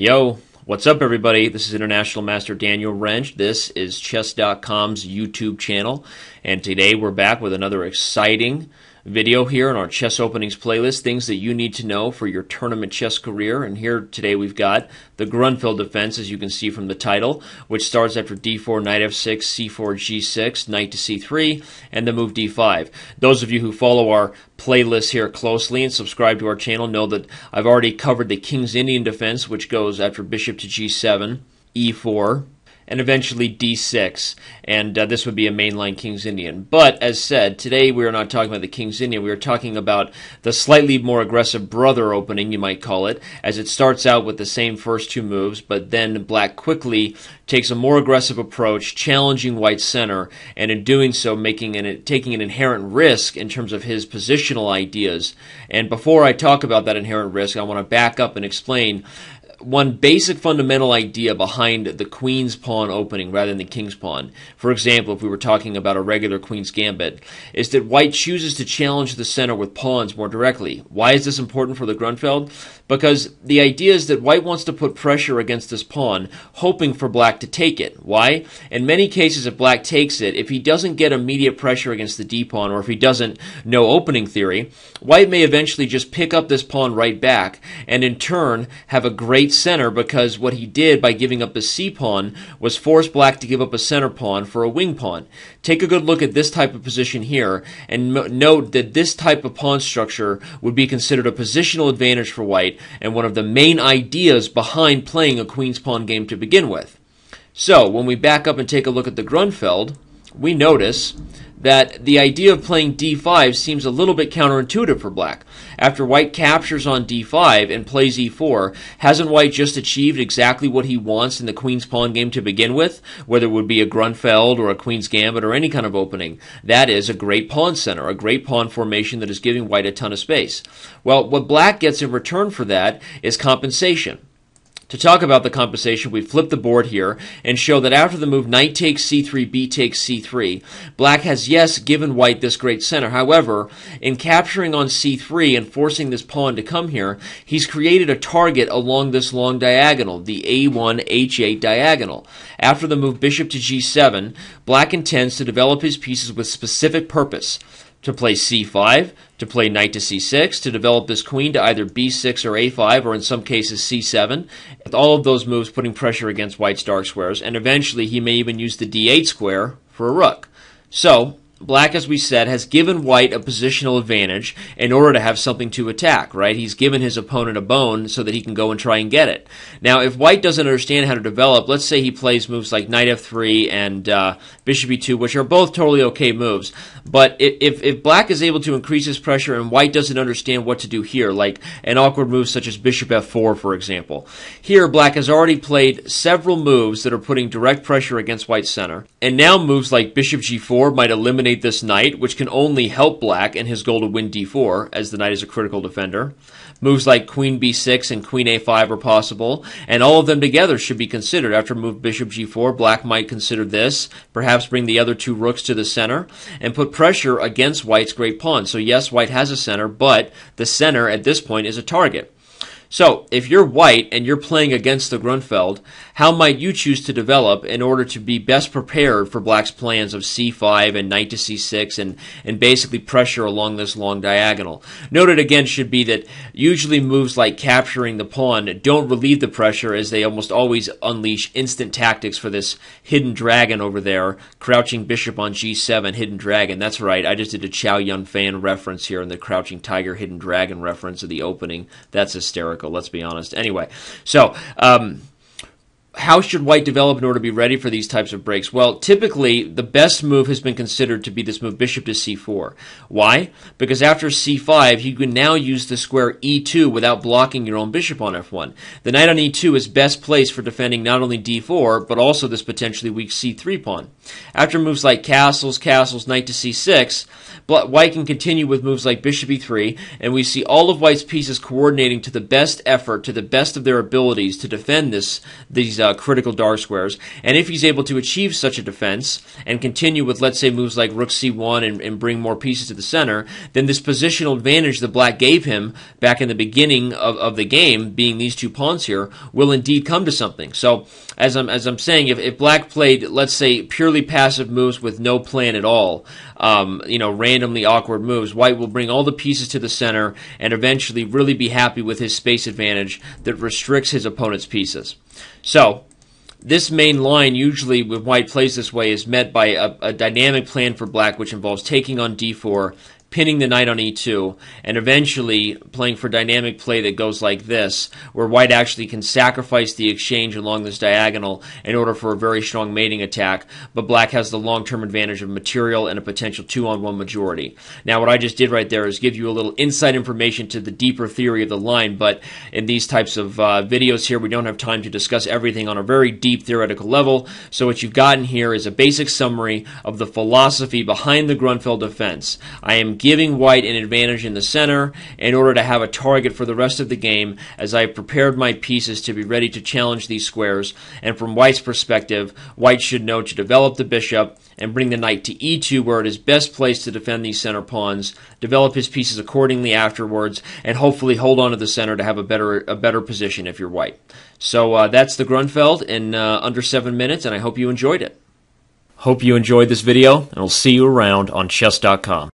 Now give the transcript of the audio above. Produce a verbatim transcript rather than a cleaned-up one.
Yo, what's up everybody? This is International Master Daniel Rensch. This is Chess dot com's YouTube channel, and today we're back with another exciting video here in our Chess Openings playlist, things that you need to know for your tournament chess career. And here today we've got the Grunfeld Defense, as you can see from the title, which starts after d four, knight f six, c four, g six, knight to c three, and the move d five. Those of you who follow our playlist here closely and subscribe to our channel know that I've already covered the King's Indian defense, which goes after bishop to g seven, e four, and eventually d six, and uh, this would be a mainline King's Indian. But as said, today we are not talking about the King's Indian, we are talking about the slightly more aggressive brother opening, you might call it, as it starts out with the same first two moves, but then black quickly takes a more aggressive approach, challenging white center, and in doing so making an, taking an inherent risk in terms of his positional ideas. And before I talk about that inherent risk, I want to back up and explain one basic fundamental idea behind the Queen's Pawn opening rather than the King's Pawn. For example, if we were talking about a regular Queen's Gambit, is that white chooses to challenge the center with pawns more directly. Why is this important for the Grunfeld? Because the idea is that white wants to put pressure against this pawn, hoping for black to take it. Why? In many cases, if black takes it, if he doesn't get immediate pressure against the d-pawn, or if he doesn't know opening theory, white may eventually just pick up this pawn right back, and in turn have a great center, because what he did by giving up the c pawn was force black to give up a center pawn for a wing pawn. Take a good look at this type of position here and note that this type of pawn structure would be considered a positional advantage for white and one of the main ideas behind playing a Queen's Pawn game to begin with. So when we back up and take a look at the Grunfeld, we notice that the idea of playing d five seems a little bit counterintuitive for black. After white captures on d five and plays e four, hasn't white just achieved exactly what he wants in the Queen's Pawn game to begin with, whether it would be a Grunfeld or a Queen's Gambit or any kind of opening? That is a great pawn center, a great pawn formation that is giving white a ton of space. Well, what black gets in return for that is compensation. To talk about the compensation, we flip the board here and show that after the move knight takes c three, b takes c three, black has, yes, given white this great center. However, in capturing on c three and forcing this pawn to come here, he's created a target along this long diagonal, the a one, h eight diagonal. After the move bishop to g seven, black intends to develop his pieces with specific purpose: to play c five, to play knight to c six, to develop this queen to either b six or a five, or in some cases c seven. With all of those moves putting pressure against white's dark squares, and eventually he may even use the d eight square for a rook. So black, as we said, has given white a positional advantage in order to have something to attack, right? He's given his opponent a bone so that he can go and try and get it. Now, if white doesn't understand how to develop, let's say he plays moves like knight f three and uh, bishop e two, which are both totally okay moves, but if, if black is able to increase his pressure and white doesn't understand what to do here, like an awkward move such as bishop f four, for example. Here, black has already played several moves that are putting direct pressure against white's center, and now moves like bishop g four might eliminate this knight, which can only help black in his goal to win d four, as the knight is a critical defender. Moves like queen b six and queen a five are possible, and all of them together should be considered. After move bishop g four, black might consider this, perhaps bring the other two rooks to the center, and put pressure against white's great pawn. So yes, white has a center, but the center at this point is a target. So, if you're white and you're playing against the Grunfeld, how might you choose to develop in order to be best prepared for black's plans of c five and knight to c six and, and basically pressure along this long diagonal? Noted again should be that usually moves like capturing the pawn don't relieve the pressure, as they almost always unleash instant tactics for this hidden dragon over there, crouching bishop on g seven, hidden dragon. That's right, I just did a Chow Yun-Fat reference here in the Crouching Tiger, Hidden Dragon reference of the opening. That's hysterical. Let's be honest. Anyway, so um, how should white develop in order to be ready for these types of breaks? Well, typically, the best move has been considered to be this move bishop to c four. Why? Because after c five, you can now use the square e two without blocking your own bishop on f one. The knight on e two is best placed for defending not only d four, but also this potentially weak c three pawn. After moves like castles, castles, knight to c six, white can continue with moves like bishop e three, and we see all of white's pieces coordinating to the best effort, to the best of their abilities to defend this these uh, uh, critical dark squares. And if he's able to achieve such a defense and continue with, let's say, moves like rook c one and, and bring more pieces to the center, then this positional advantage the black gave him back in the beginning of, of the game, being these two pawns here, will indeed come to something. So as I'm, as I'm saying, if, if black played, let's say, purely passive moves with no plan at all, um, you know, randomly awkward moves, white will bring all the pieces to the center and eventually really be happy with his space advantage that restricts his opponent's pieces. So this main line, usually when white plays this way, is met by a, a dynamic plan for black, which involves taking on d four, pinning the knight on e two, and eventually playing for dynamic play that goes like this, where white actually can sacrifice the exchange along this diagonal in order for a very strong mating attack, but black has the long-term advantage of material and a potential two on one majority. Now, what I just did right there is give you a little inside information to the deeper theory of the line, but in these types of uh, videos here, we don't have time to discuss everything on a very deep theoretical level, so what you've gotten here is a basic summary of the philosophy behind the Grunfeld defense. I am giving white an advantage in the center in order to have a target for the rest of the game, as I prepared my pieces to be ready to challenge these squares. And from white's perspective, white should know to develop the bishop and bring the knight to e two, where it is best placed to defend these center pawns, develop his pieces accordingly afterwards, and hopefully hold on to the center to have a better a better position if you're white. So uh, that's the Grunfeld in uh, under seven minutes, and I hope you enjoyed it. Hope you enjoyed this video, and I'll see you around on chess dot com.